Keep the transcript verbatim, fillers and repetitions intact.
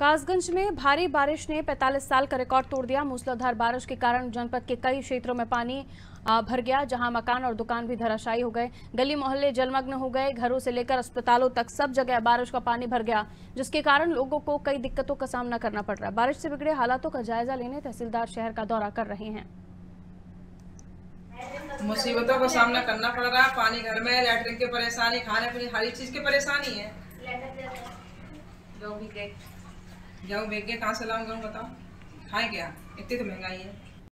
कासगंज में भारी बारिश ने पैंतालीस साल का रिकॉर्ड तोड़ दिया। मूसलाधार बारिश के कारण जनपद के कई क्षेत्रों में पानी भर गया, जहां मकान और दुकान भी धराशायी हो गए। गली मोहल्ले जलमग्न हो गए। घरों से लेकर अस्पतालों तक सब जगह बारिश का पानी भर गया, जिसके कारण लोगों को कई दिक्कतों का सामना करना पड़ रहा है। बारिश से बिगड़े हालातों का जायजा लेने तहसीलदार शहर का दौरा कर रहे हैं। मुसीबतों का सामना करना पड़ रहा है। पानी घर में, लैटरिन की परेशानी, खाने पीने हर चीज की परेशानी है। गेहूँ बेच के कहाँ से लाऊं बताओ, खाए क्या, इतनी तो महंगाई है।